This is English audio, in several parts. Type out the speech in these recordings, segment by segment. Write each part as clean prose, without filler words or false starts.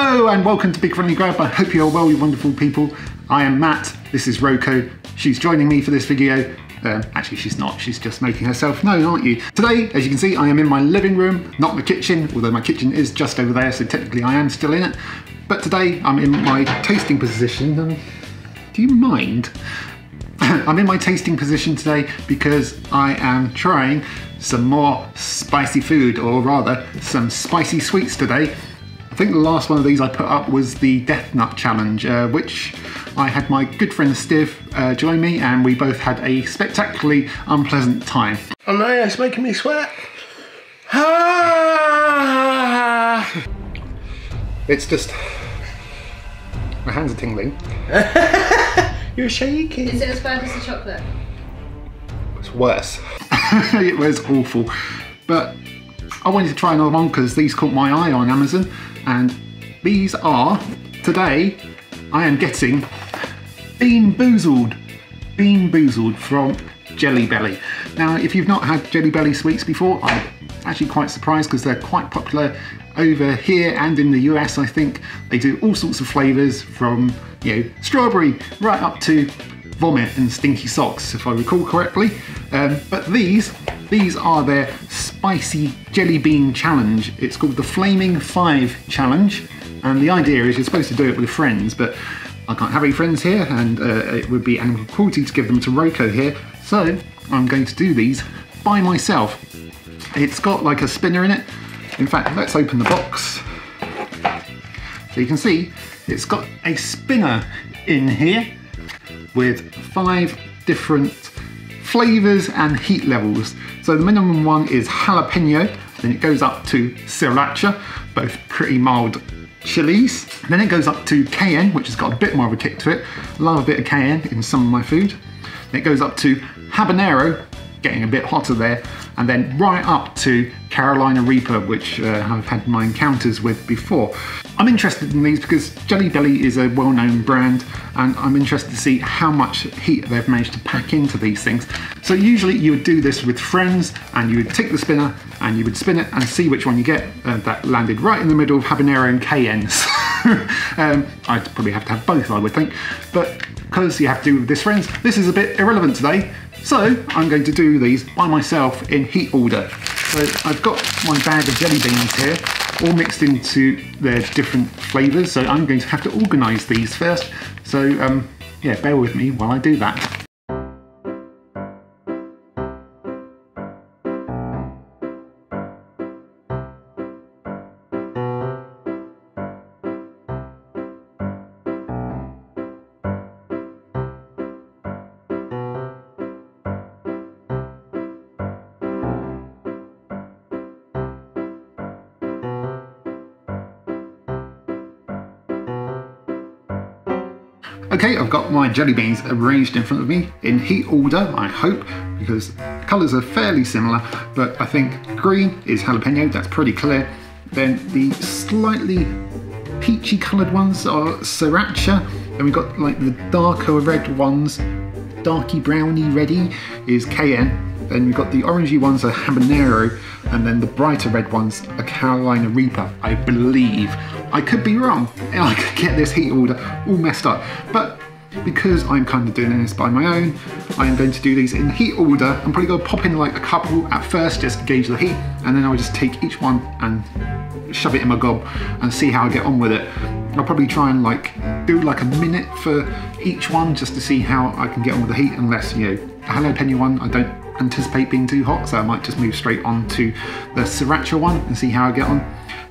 Hello and welcome to Big Friendly Grub. I hope you are well, you wonderful people. I am Matt, this is Roko. She's joining me for this video. Actually, she's not. She's just making herself known, aren't you? Today, as you can see, I am in my living room, not my kitchen, although my kitchen is just over there, so technically I am still in it. But today, I'm in my tasting position. Do you mind? I'm in my tasting position today because I am trying some more spicy food, or rather, some spicy sweets today. I think the last one of these I put up was the Death Nut Challenge, which I had my good friend Steve join me, and we both had a spectacularly unpleasant time. Oh no, it's making me sweat. Ah! It's just... my hands are tingling. You're shaking. Is it as bad as the chocolate? It's worse. It was awful. But I wanted to try another one because these caught my eye on Amazon. And these are, today, I am getting BeanBoozled. BeanBoozled from Jelly Belly. Now, if you've not had Jelly Belly sweets before, I'm actually quite surprised because they're quite popular over here and in the US, I think. They do all sorts of flavours from, you know, strawberry right up to vomit and stinky socks, if I recall correctly. But these are their spicy jelly bean challenge. It's called the Flaming Five challenge, and the idea is you're supposed to do it with friends, but I can't have any friends here, and it would be animal cruelty to give them to Roko here, so I'm going to do these by myself. It's got like a spinner in it. In fact, let's open the box. So you can see it's got a spinner in here with five different flavours and heat levels. So the minimum one is jalapeno, then it goes up to sriracha, both pretty mild chilies. Then it goes up to cayenne, which has got a bit more of a kick to it. Love a bit of cayenne in some of my food. Then it goes up to habanero, getting a bit hotter there, and then right up to Carolina Reaper, which I've had my encounters with before. I'm interested in these because Jelly Belly is a well-known brand, and I'm interested to see how much heat they've managed to pack into these things. So usually you would do this with friends, and you would take the spinner, and you would spin it and see which one you get. That landed right in the middle of habanero and cayenne. I'd probably have to have both, I would think, but because you have to do with this friends, this is a bit irrelevant today. So I'm going to do these by myself in heat order. So I've got my bag of jelly beans here, all mixed into their different flavours. So I'm going to have to organise these first. So yeah, bear with me while I do that. Okay, I've got my jelly beans arranged in front of me in heat order, I hope, because the colours are fairly similar, but I think green is jalapeno, that's pretty clear. Then the slightly peachy coloured ones are sriracha, and we've got like the darker red ones, darky browny reddy is cayenne, then we've got the orangey ones are habanero, and then the brighter red ones are Carolina Reaper, I believe. I could be wrong, and I could get this heat order all messed up, but because I'm kind of doing this by my own, I am going to do these in heat order. I'm probably going to pop in like a couple at first just to gauge the heat, and then I'll just take each one and shove it in my gob and see how I get on with it. I'll probably try and like do like a minute for each one just to see how I can get on with the heat, unless, you know, the jalapeno one I don't anticipate being too hot, so I might just move straight on to the sriracha one and see how I get on.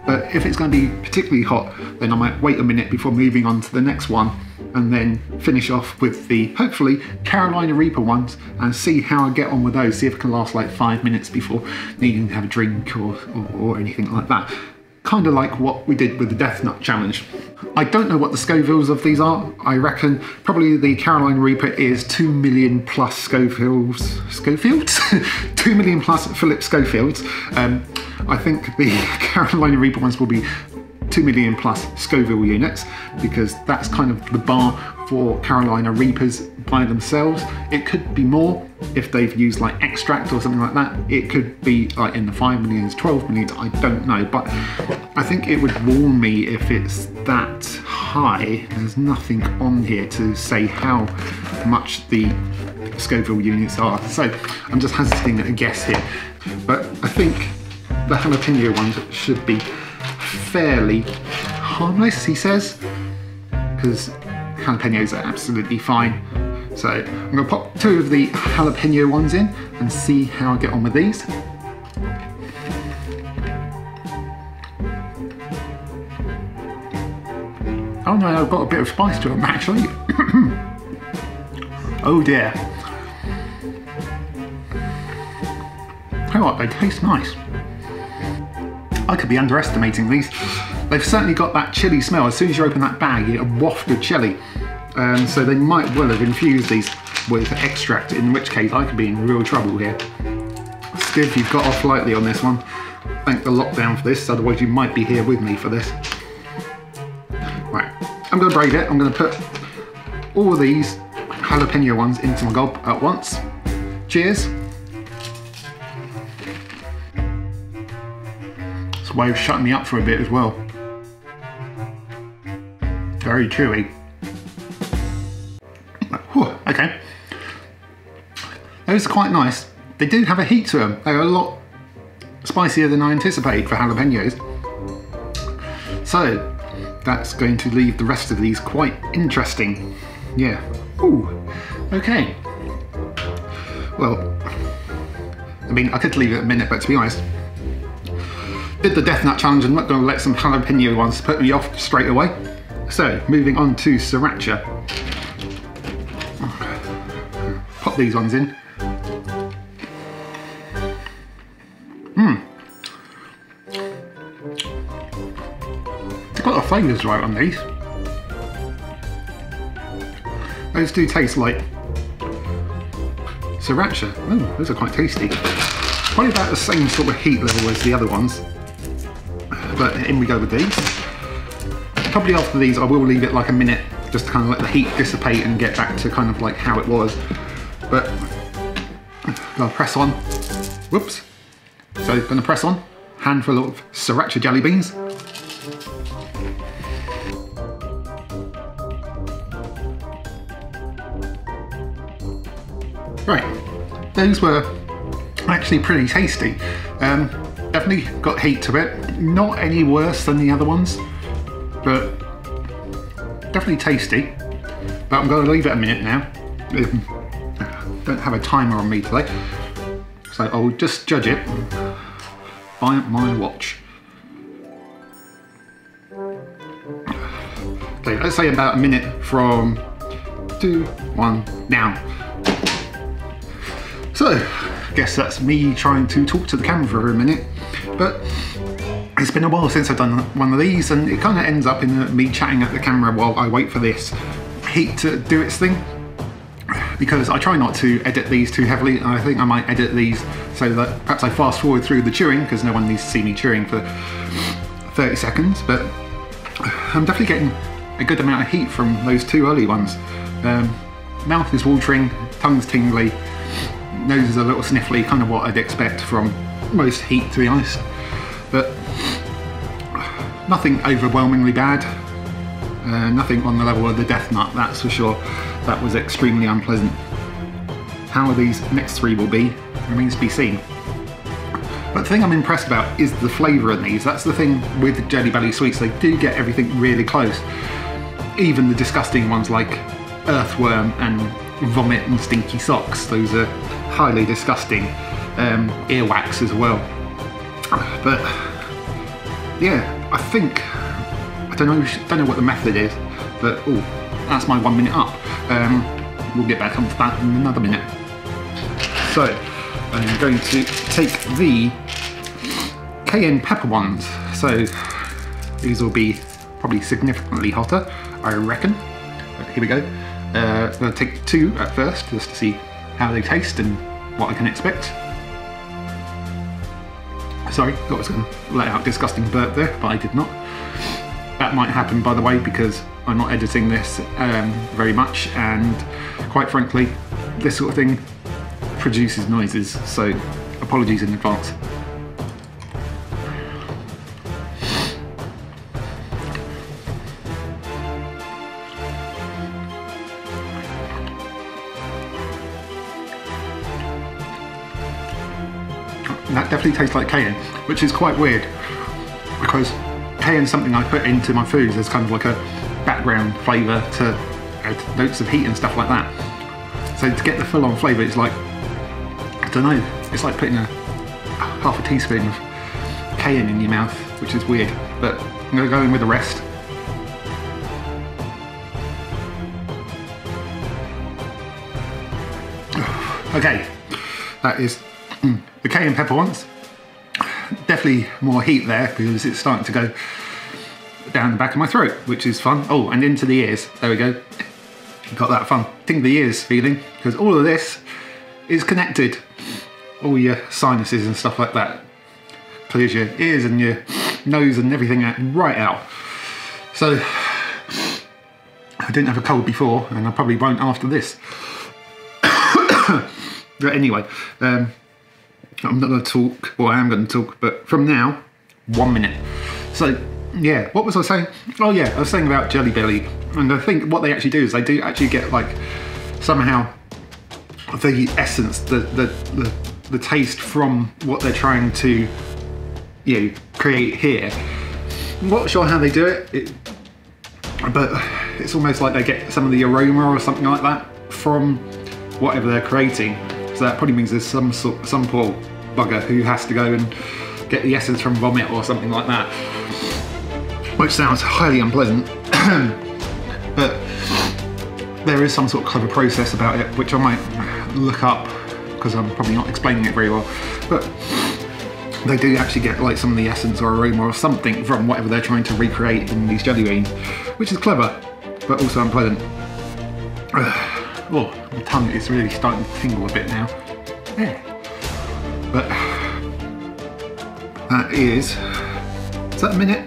But if it's going to be particularly hot, then I might wait a minute before moving on to the next one, and then finish off with the, hopefully, Carolina Reaper ones, and see how I get on with those, see if I can last like 5 minutes before needing to have a drink or anything like that. Kind of like what we did with the Death Nut Challenge. I don't know what the Scovilles of these are. I reckon probably the Carolina Reaper is 2 million plus Scofields? 2 million plus Philip Scofields. I think the Carolina Reaper ones will be 2 million plus Scoville units, because that's kind of the bar for Carolina Reapers by themselves. It could be more, if they've used like extract or something like that, it could be like in the 5 million, 12 million, I don't know. But I think it would warn me if it's that high. There's nothing on here to say how much the Scoville units are. So I'm just hazarding a guess here. But I think the jalapeno ones should be fairly harmless, he says, because jalapenos are absolutely fine. So I'm going to pop two of the jalapeno ones in and see how I get on with these. Oh no, I've got a bit of spice to them actually. Oh dear. You know what, they taste nice. I could be underestimating these. They've certainly got that chilli smell. As soon as you open that bag, you get a waft of chilli. So they might well have infused these with extract, in which case I could be in real trouble here. Steve, you've got off lightly on this one. Thank the lockdown for this, otherwise you might be here with me for this. Right, I'm going to brave it. I'm going to put all these jalapeno ones into my gob at once. Cheers. It's a way of shutting me up for a bit as well. Very chewy. Okay, those are quite nice. They do have a heat to them. They're a lot spicier than I anticipated for jalapenos. So that's going to leave the rest of these quite interesting. Yeah. Ooh. Okay. Well, I mean, I could leave it a minute, but to be honest, did the Death Nut Challenge. I'm not going to let some jalapeno ones put me off straight away. So moving on to sriracha. Pop these ones in. Got the flavours right on these. Those do taste like sriracha. Oh, those are quite tasty. Probably about the same sort of heat level as the other ones. But in we go with these. Probably after these I will leave it like a minute just to kind of let the heat dissipate and get back to kind of like how it was. But I'll press on. Whoops. So I'm gonna press on. Handful of sriracha jelly beans. Right, those were actually pretty tasty. Definitely got heat to it. Not any worse than the other ones, but definitely tasty. But I'm gonna leave it a minute now. Don't have a timer on me today, so I'll just judge it by my watch. Okay, let's say about a minute from 2, 1 now. So, I guess that's me trying to talk to the camera for a minute, but it's been a while since I've done one of these, and it kind of ends up in me chatting at the camera while I wait for this heat to do its thing. Because I try not to edit these too heavily, and I think I might edit these so that perhaps I fast forward through the chewing, because no one needs to see me chewing for 30 seconds, but I'm definitely getting a good amount of heat from those two early ones. Mouth is watering, tongue's tingly, nose is a little sniffly, kind of what I'd expect from most heat to be honest, but nothing overwhelmingly bad. Nothing on the level of the Death Nut, that's for sure. That was extremely unpleasant. How these next three will be remains to be seen. But the thing I'm impressed about is the flavour in these. That's the thing with Jelly Belly sweets, they do get everything really close. Even the disgusting ones like earthworm and vomit and stinky socks, those are highly disgusting. Earwax as well. But yeah, I think I don't know what the method is, but oh, that's my 1 minute up. We'll get back onto that in another minute. So I'm going to take the cayenne pepper ones. So these will be probably significantly hotter, I reckon. But here we go. I'm going to take two at first just to see how they taste and what I can expect. Sorry, thought I was going to let out a disgusting burp there, but I did not. That might happen, by the way, because I'm not editing this very much, and quite frankly, this sort of thing produces noises, so apologies in advance. That definitely tastes like cayenne, which is quite weird because cayenne is something I put into my foods as kind of like a background flavour to add notes of heat and stuff like that. So to get the full-on flavour, it's like, I don't know, it's like putting half a teaspoon of cayenne in your mouth, which is weird, but I'm going to go in with the rest. Okay, that is... the cayenne pepper ones, definitely more heat there because it's starting to go down the back of my throat, which is fun. Oh, and into the ears, there we go. Got that fun ting the ears feeling because all of this is connected. All your sinuses and stuff like that clears your ears and your nose and everything right out. So I didn't have a cold before and I probably won't after this. But anyway, I'm not going to talk, well I am going to talk, but from now, 1 minute. So yeah, what was I saying? Oh yeah, I was saying about Jelly Belly, and I think what they actually do is they do actually get like, somehow, the essence, the taste from what they're trying to, you know, create here. I'm not sure how they do it, but it's almost like they get some of the aroma or something like that from whatever they're creating. So that probably means there's some poor bugger who has to go and get the essence from vomit or something like that, which sounds highly unpleasant. But there is some sort of clever process about it, which I might look up because I'm probably not explaining it very well. But they do actually get like some of the essence or aroma or something from whatever they're trying to recreate in these jelly beans, which is clever, but also unpleasant. Oh, my tongue is really starting to tingle a bit now. Yeah. But that is that a minute?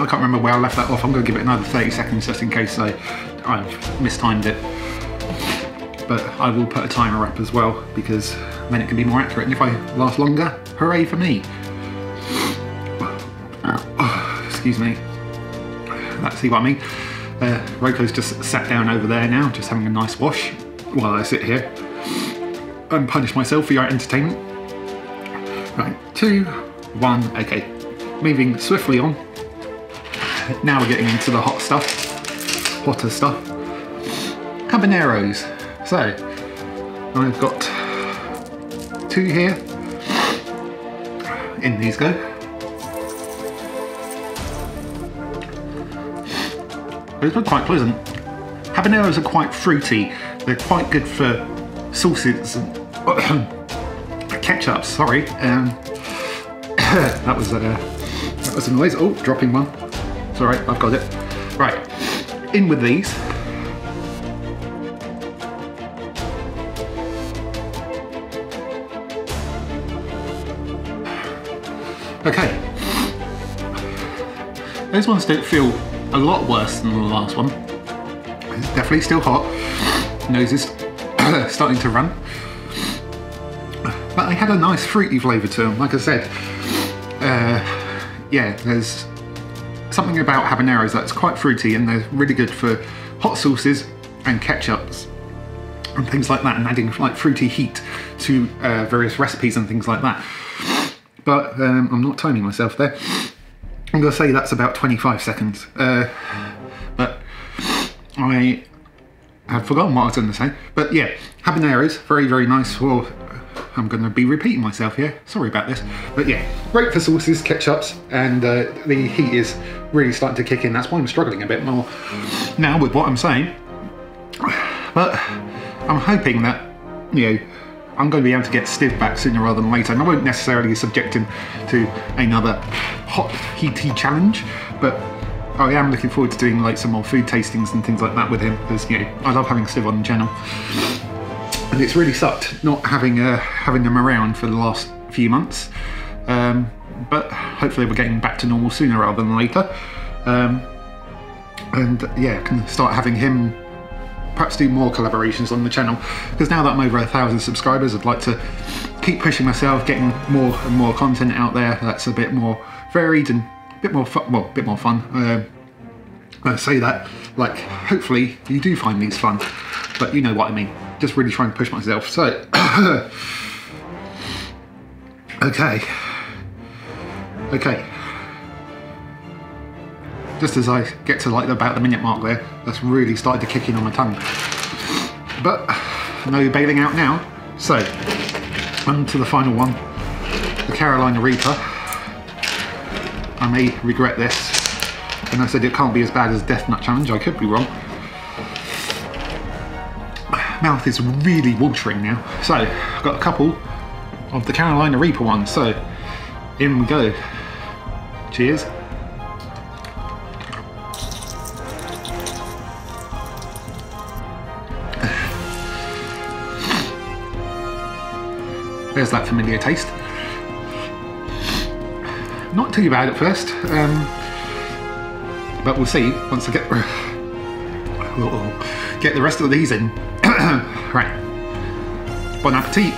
I can't remember where I left that off. I'm going to give it another 30 seconds just in case I've mistimed it. But I will put a timer up as well because then it can be more accurate. And if I last longer, hooray for me. Oh, excuse me. Let's see what I mean. Roko's just sat down over there now, just having a nice wash while I sit here and punish myself for your entertainment. Right, 2, 1, okay. Moving swiftly on. Now we're getting into the hot stuff, hotter stuff. Habaneros. So, I've got 2 here. In these go. Those are quite pleasant. Habaneros are quite fruity. They're quite good for sauces and ketchup, sorry. That was a noise. Oh, dropping one. It's all right, I've got it. Right, in with these. Okay. Those ones don't feel a lot worse than the last one. It's definitely still hot. Nose is starting to run. But they had a nice fruity flavour to them. Like I said, yeah, there's something about habaneros that's quite fruity and they're really good for hot sauces and ketchups and things like that, and adding like fruity heat to various recipes and things like that. But I'm not timing myself there. I'm going to say that's about 25 seconds, but I have forgotten what I was going to say. But yeah, habaneros, very, very nice for, I'm going to be repeating myself here, sorry about this. But yeah, great for sauces, ketchups, and the heat is really starting to kick in. That's why I'm struggling a bit more now with what I'm saying. But I'm hoping that, you know, I'm going to be able to get Steve back sooner rather than later, and I won't necessarily subject him to another hot, heaty challenge, but I am looking forward to doing like some more food tastings and things like that with him, because, you know, I love having Steve on the channel, and it's really sucked not having having him around for the last few months, but hopefully we're getting back to normal sooner rather than later, and yeah, I can start having him perhaps do more collaborations on the channel, because now that I'm over 1,000 subscribers, I'd like to keep pushing myself, getting more and more content out there that's a bit more varied and a bit more fun. Well, a bit more fun. I say that, like, hopefully you do find these fun, but you know what I mean. Just really trying to push myself, so. Okay. Just as I get to like about the minute mark there, that's really started to kick in on my tongue. But no bailing out now. So, on to the final one, the Carolina Reaper. I may regret this. And I said it can't be as bad as Death Nut Challenge. I could be wrong. My mouth is really watering now. So I've got a couple of the Carolina Reaper ones. So in we go. Cheers. There's that familiar taste. Not too bad at first. But we'll see once I get the rest of these in. Right. Bon appetit.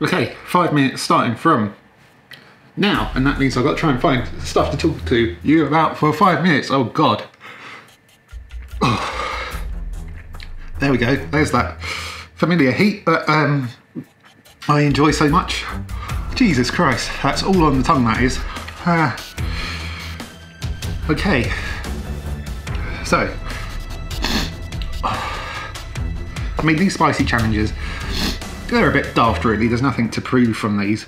Okay, 5 minutes starting from now, and that means I've got to try and find stuff to talk to you about for 5 minutes. Oh God. Oh. There we go. There's that familiar heat that I enjoy so much. Jesus Christ, that's all on the tongue, that is. Okay. So, I mean, these spicy challenges, they're a bit daft really. There's nothing to prove from these.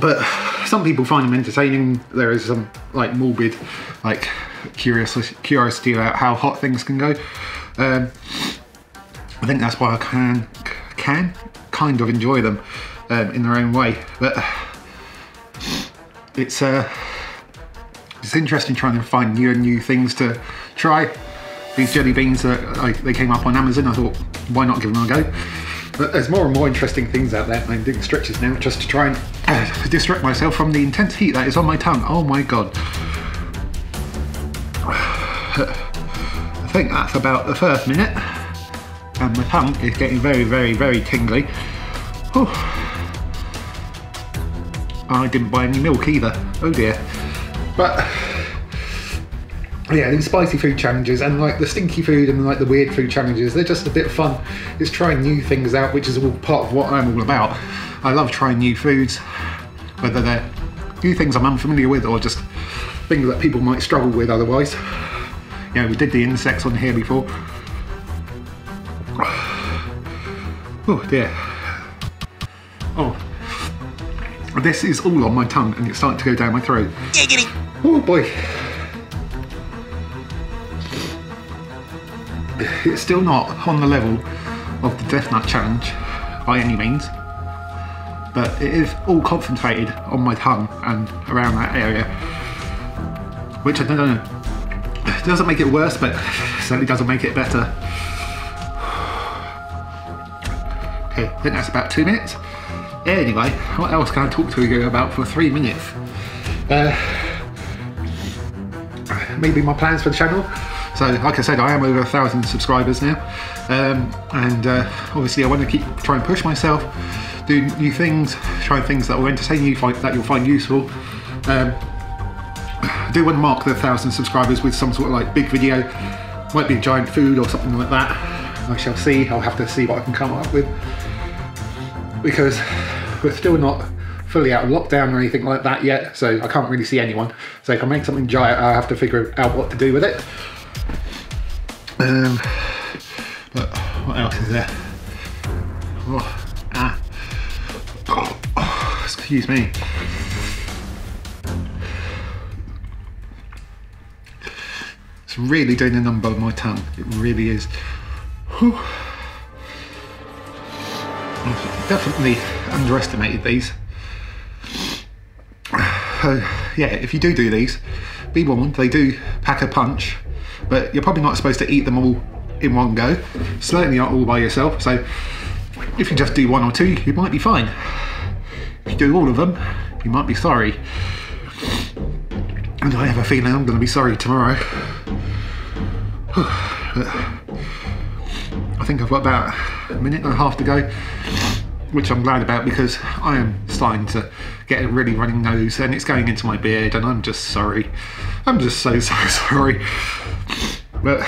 But some people find them entertaining. There is some like morbid, like curiosity about how hot things can go. I think that's why I can kind of enjoy them in their own way. But it's interesting trying to find new and new things to try. These jelly beans that they came up on Amazon. I thought, why not give them a go? But there's more and more interesting things out there. I'm doing stretches now just to try and distract myself from the intense heat that is on my tongue. Oh my God. I think that's about the first minute. And my tongue is getting very, very, very tingly. Whew. I didn't buy any milk either. Oh dear. But yeah, these spicy food challenges and like the stinky food and like the weird food challenges, they're just a bit of fun. It's trying new things out, which is all part of what I'm all about. I love trying new foods, whether they're new things I'm unfamiliar with or just things that people might struggle with otherwise. You know, we did the insects on here before. Oh dear. Oh, this is all on my tongue and it's starting to go down my throat. Giggity. Oh boy. It's still not on the level of the Death Nut Challenge by any means, but it is all concentrated on my tongue and around that area, which I don't know, it doesn't make it worse, but certainly doesn't make it better. Okay, I think that's about 2 minutes. Anyway, what else can I talk to you about for 3 minutes? Maybe my plans for the channel. So, like I said, I am over 1,000 subscribers now, obviously I want to keep trying to push myself, do new things, try things that will entertain you, that you'll find useful. I do want to mark the 1,000 subscribers with some sort of like big video, might be a giant food or something like that. I shall see. I'll have to see what I can come up with, because we're still not fully out of lockdown or anything like that yet, so I can't really see anyone. So if I make something giant, I'll have to figure out what to do with it. But what else is there? Excuse me. It's really doing a number on my tongue. It really is. Whew. I've definitely underestimated these. yeah, if you do these, be warned, they do pack a punch, but you're probably not supposed to eat them all in one go, certainly not all by yourself. So if you just do one or two, you might be fine. If you do all of them, you might be sorry. And I have a feeling I'm gonna be sorry tomorrow. I think I've got about a minute and a half to go, which I'm glad about because I am starting to get a really running nose and it's going into my beard and I'm just sorry. I'm just so, so sorry. But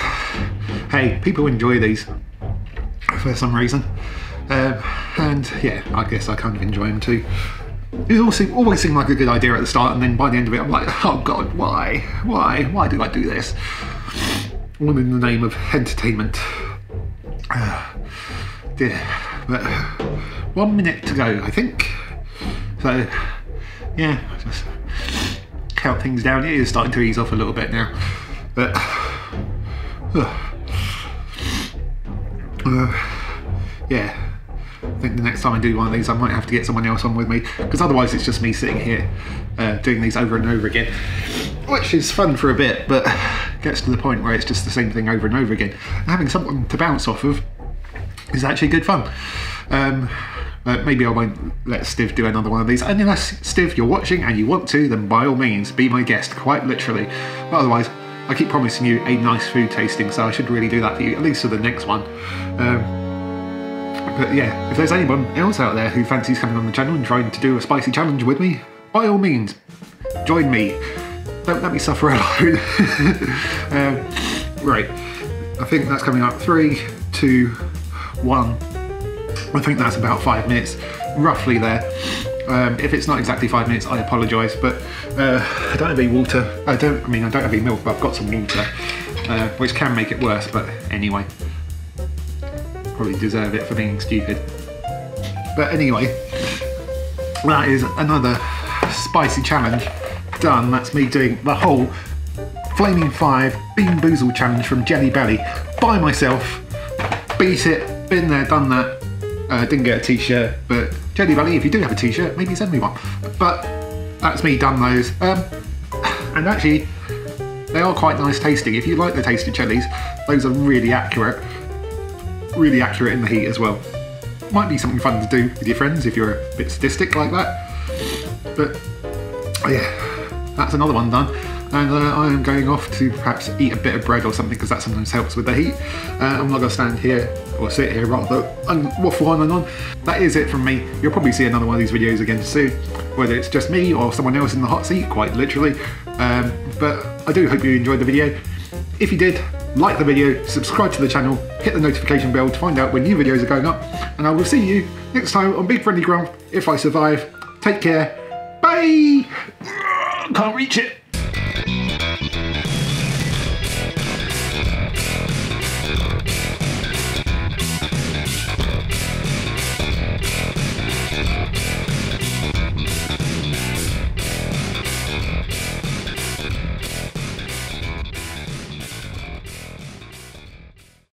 hey, people enjoy these for some reason. And yeah, I guess I kind of enjoy them too. It always seemed like a good idea at the start, and then by the end of it I'm like, oh god, why do I do this? All in the name of entertainment. Yeah, but 1 minute to go, I think. So yeah, just count things down. It is starting to ease off a little bit now. But yeah. I think the next time I do one of these, I might have to get someone else on with me, because otherwise it's just me sitting here doing these over and over again, which is fun for a bit, but gets to the point where it's just the same thing over and over again. And having something to bounce off of is actually good fun. Maybe I won't let Steve do another one of these, and unless Steve, you're watching and you want to, then by all means be my guest, quite literally. But otherwise, I keep promising you a nice food tasting, so I should really do that for you, at least for the next one. But yeah, if there's anyone else out there who fancies coming on the channel and trying to do a spicy challenge with me, by all means, join me. Don't let me suffer alone. Right, I think that's coming up. 3, 2, 1. I think that's about 5 minutes, roughly there. If it's not exactly 5 minutes, I apologise, but I don't have any water. I don't have any milk, but I've got some water, which can make it worse, but anyway. Probably deserve it for being stupid. But anyway, that is another spicy challenge done. That's me doing the whole Flaming Five BeanBoozled challenge from Jelly Belly by myself. Beat it, been there, done that. Didn't get a t-shirt, but Jelly Belly, if you do have a t-shirt, maybe send me one. But that's me done those. And actually, they are quite nice tasting. If you like the taste of jellies, those are really accurate. Really accurate in the heat as well. Might be something fun to do with your friends if you're a bit sadistic like that. But yeah, that's another one done. And I am going off to perhaps eat a bit of bread or something, because that sometimes helps with the heat. I'm not going to stand here, or sit here rather, and waffle on and on. That is it from me. You'll probably see another one of these videos again soon, whether it's just me or someone else in the hot seat, quite literally. But I do hope you enjoyed the video. If you did, like the video, subscribe to the channel, hit the notification bell to find out when new videos are going up, and I will see you next time on Big Friendly Grub, if I survive. Take care. Bye! Can't reach it.